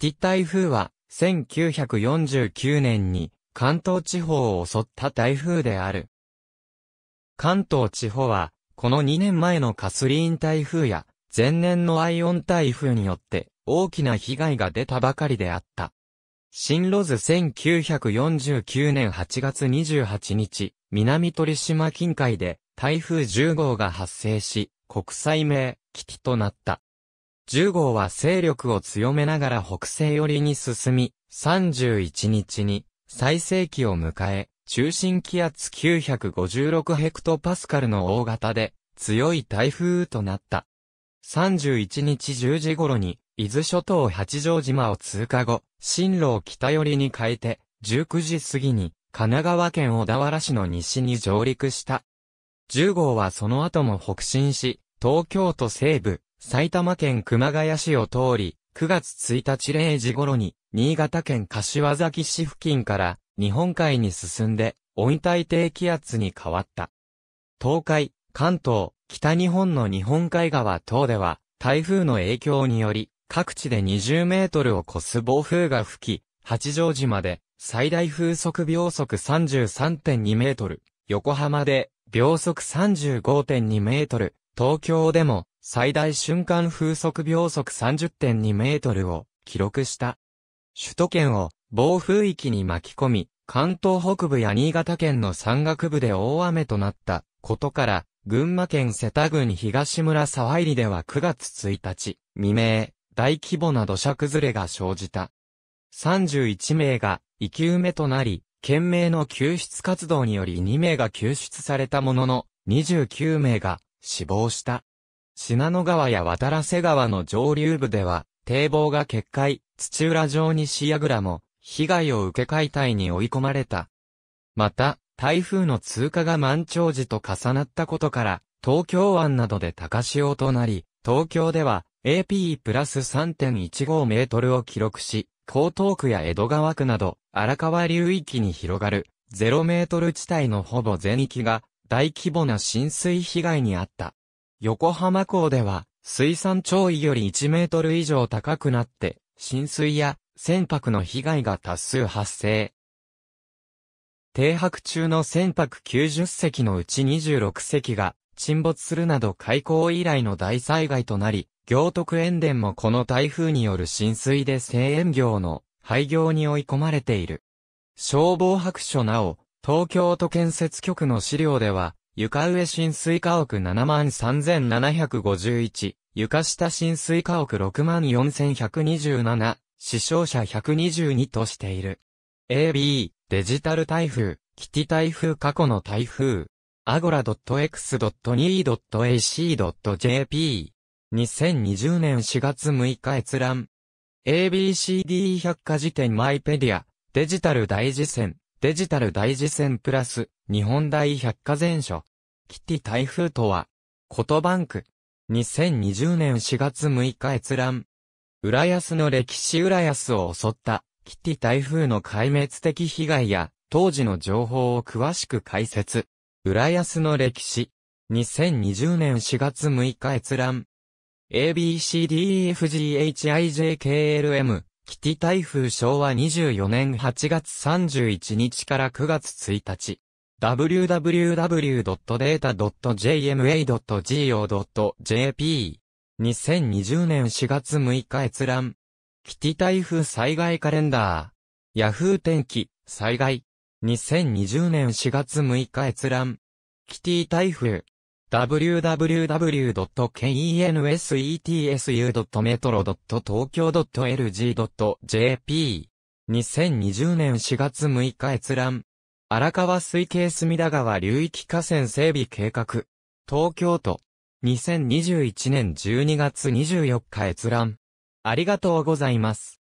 キティ台風は、1949年に関東地方を襲った台風である。関東地方は、この2年前のカスリーン台風や、前年のアイオン台風によって、大きな被害が出たばかりであった。進路図1949年8月28日、南鳥島近海で台風10号が発生し、国際名、キティとなった。10号は勢力を強めながら北西寄りに進み、31日に最盛期を迎え、中心気圧956ヘクトパスカルの大型で強い台風となった。31日10時頃に伊豆諸島八丈島を通過後、進路を北寄りに変えて、19時過ぎに神奈川県小田原市の西に上陸した。10号はその後も北進し、東京都西部、埼玉県熊谷市を通り、9月1日0時頃に、新潟県柏崎市付近から日本海に進んで、温帯低気圧に変わった。東海、関東、北日本の日本海側等では、台風の影響により、各地で20メートルを超す暴風が吹き、八丈島で最大風速秒速 33.2 メートル、横浜で秒速 35.2 メートル、東京でも、最大瞬間風速秒速 30.2 メートルを記録した。首都圏を暴風域に巻き込み、関東北部や新潟県の山岳部で大雨となったことから、群馬県瀬田郡東村沢入では9月1日未明、大規模な土砂崩れが生じた。31名が生き埋めとなり、懸命の救出活動により2名が救出されたものの、29名が死亡した。信濃川や渡良瀬川の上流部では、堤防が決壊、土浦城西櫓も、被害を受け解体に追い込まれた。また、台風の通過が満潮時と重なったことから、東京湾などで高潮となり、東京では、AP プラス 3.15 メートルを記録し、江東区や江戸川区など、荒川流域に広がる、0メートル地帯のほぼ全域が、大規模な浸水被害に遭った。横浜港では、水産潮位より1メートル以上高くなって、浸水や船舶の被害が多数発生。停泊中の船舶90隻のうち26隻が沈没するなど開港以来の大災害となり、行徳塩田もこの台風による浸水で製塩業の廃業に追い込まれている。消防白書なお、東京都建設局の資料では、床上浸水家屋 73,751、床下浸水家屋 64,127、死傷者122としている。AB、デジタル台風、キティ台風過去の台風、agora.x.2.ac.jp、2020年4月6日閲覧。ABCD 百科事典マイペディア、デジタル大事典。デジタル大事典プラス、日本大百科全書。キティ台風とは、ことバンク。2020年4月6日閲覧。浦安の歴史浦安を襲った、キティ台風の壊滅的被害や、当時の情報を詳しく解説。浦安の歴史。2020年4月6日閲覧。ABCDEFGHIJKLM。キティ台風昭和24年8月31日から9月1日。www.data.jma.go.jp。2020年4月6日閲覧。キティ台風災害カレンダー。Yahoo 天気、災害。2020年4月6日閲覧。キティ台風。www.kensetsu.metro.lg.jp 2020年4月6日閲覧。荒川水系隅田川流域河川整備計画。東京都。2021年12月24日閲覧。ありがとうございます。